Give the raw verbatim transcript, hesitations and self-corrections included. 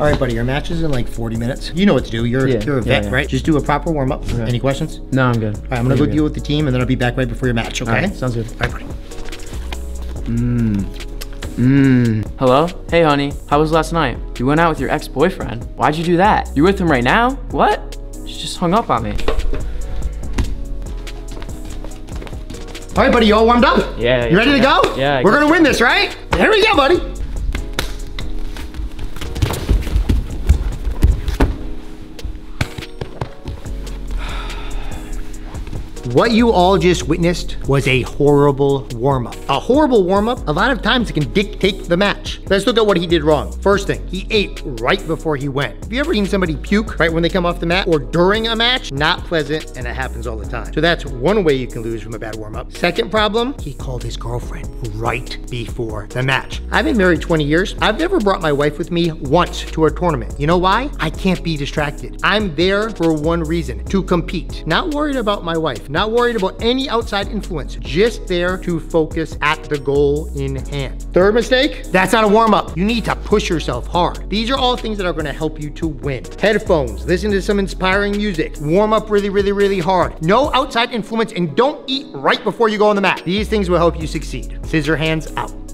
All right, buddy, your match is in like forty minutes. You know what to do. You're, yeah, you're a vet, yeah, yeah. right? Just do a proper warm-up. Okay. Any questions? No, I'm good. All right, I'm going to go good. deal with the team, and then I'll be back right before your match, okay? All right, sounds good. All right, buddy. Mmm. Mmm. Hello? Hey, honey. How was last night? You went out with your ex-boyfriend. Why'd you do that? You with him right now? What? She just hung up on me. All right, buddy, you all warmed up? Yeah. You ready to go? Yeah. We're going to win this, right? Here we go, buddy. What you all just witnessed was a horrible warm-up. A horrible warm-up. A lot of times it can dictate the match. Let's look at what he did wrong. First thing, he ate right before he went. Have you ever seen somebody puke right when they come off the mat or during a match? Not pleasant, and it happens all the time. So that's one way you can lose from a bad warm-up. Second problem, he called his girlfriend right before the match. I've been married twenty years. I've never brought my wife with me once to a tournament. You know why? I can't be distracted. I'm there for one reason, to compete. Not worried about my wife. Not worried about any outside influence, just there to focus at the goal in hand. Third mistake, that's not a warm-up. You need to push yourself hard. These are all things that are gonna help you to win. Headphones, listen to some inspiring music, warm up really, really, really hard. No outside influence, and don't eat right before you go on the mat. These things will help you succeed. Scissorhands out.